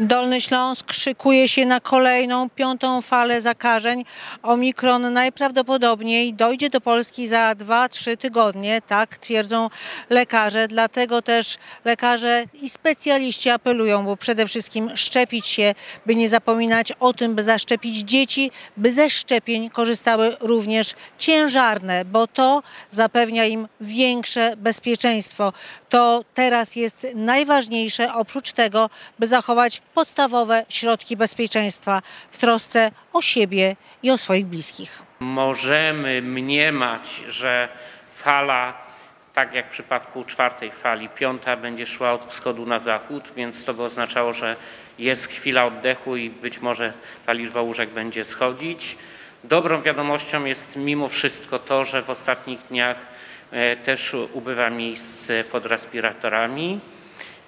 Dolny Śląsk szykuje się na kolejną, piątą falę zakażeń. Omikron najprawdopodobniej dojdzie do Polski za 2-3 tygodnie, tak twierdzą lekarze. Dlatego też lekarze i specjaliści apelują, bo przede wszystkim szczepić się, by nie zapominać o tym, by zaszczepić dzieci, by ze szczepień korzystały również ciężarne, bo to zapewnia im większe bezpieczeństwo. To teraz jest najważniejsze, oprócz tego, by zachować podstawowe środki bezpieczeństwa w trosce o siebie i o swoich bliskich. Możemy mniemać, że fala, tak jak w przypadku czwartej fali, piąta będzie szła od wschodu na zachód, więc to by oznaczało, że jest chwila oddechu i być może ta liczba łóżek będzie schodzić. Dobrą wiadomością jest mimo wszystko to, że w ostatnich dniach też ubywa miejsc pod respiratorami.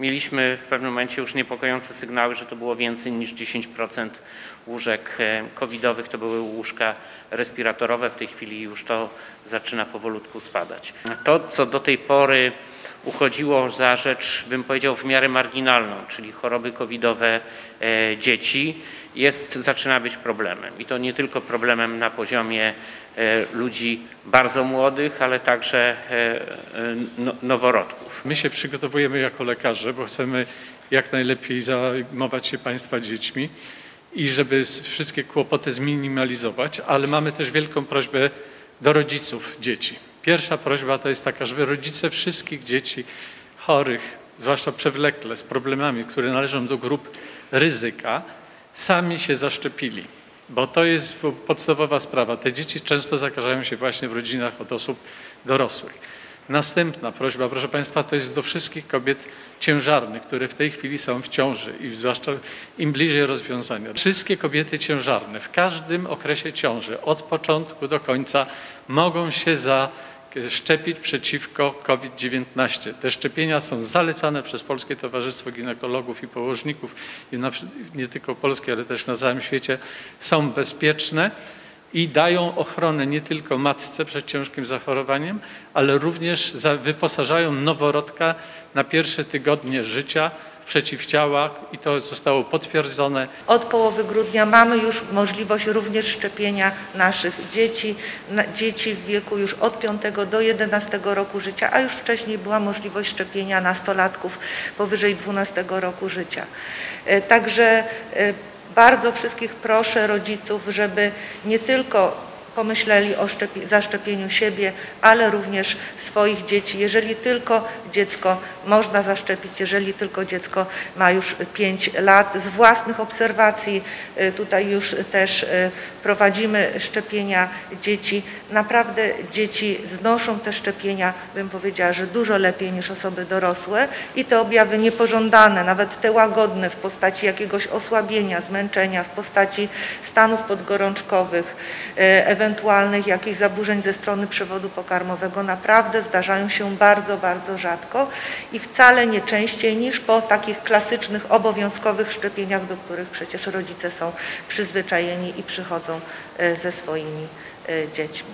Mieliśmy w pewnym momencie już niepokojące sygnały, że to było więcej niż 10% łóżek covidowych, to były łóżka respiratorowe. W tej chwili już to zaczyna powolutku spadać. To, co do tej pory uchodziło za rzecz, bym powiedział, w miarę marginalną, czyli choroby covidowe dzieci, zaczyna być problemem. I to nie tylko problemem na poziomie ludzi bardzo młodych, ale także noworodków. My się przygotowujemy jako lekarze, bo chcemy jak najlepiej zajmować się Państwa dziećmi i żeby wszystkie kłopoty zminimalizować, ale mamy też wielką prośbę do rodziców dzieci. Pierwsza prośba to jest taka, żeby rodzice wszystkich dzieci chorych, zwłaszcza przewlekle, z problemami, które należą do grup ryzyka, sami się zaszczepili, bo to jest podstawowa sprawa. Te dzieci często zakażają się właśnie w rodzinach od osób dorosłych. Następna prośba, proszę Państwa, to jest do wszystkich kobiet ciężarnych, które w tej chwili są w ciąży i zwłaszcza im bliżej rozwiązania. Wszystkie kobiety ciężarne w każdym okresie ciąży od początku do końca mogą się zaszczepić przeciwko COVID-19. Te szczepienia są zalecane przez Polskie Towarzystwo Ginekologów i Położników, nie tylko polskie, ale też na całym świecie, są bezpieczne i dają ochronę nie tylko matce przed ciężkim zachorowaniem, ale również wyposażają noworodka na pierwsze tygodnie życia w przeciwciała i to zostało potwierdzone. Od połowy grudnia mamy już możliwość również szczepienia naszych dzieci, w wieku już od 5 do 11 roku życia, a już wcześniej była możliwość szczepienia nastolatków powyżej 12 roku życia. Także bardzo wszystkich proszę rodziców, żeby nie tylko pomyśleli o zaszczepieniu siebie, ale również swoich dzieci, jeżeli tylko dziecko można zaszczepić, jeżeli tylko dziecko ma już 5 lat. Z własnych obserwacji tutaj już też prowadzimy szczepienia dzieci. Naprawdę dzieci znoszą te szczepienia, bym powiedziała, że dużo lepiej niż osoby dorosłe i te objawy niepożądane, nawet te łagodne w postaci jakiegoś osłabienia, zmęczenia, w postaci stanów podgorączkowych, ewentualnych jakichś zaburzeń ze strony przewodu pokarmowego naprawdę zdarzają się bardzo, bardzo rzadko i wcale nie częściej niż po takich klasycznych, obowiązkowych szczepieniach, do których przecież rodzice są przyzwyczajeni i przychodzą ze swoimi dziećmi.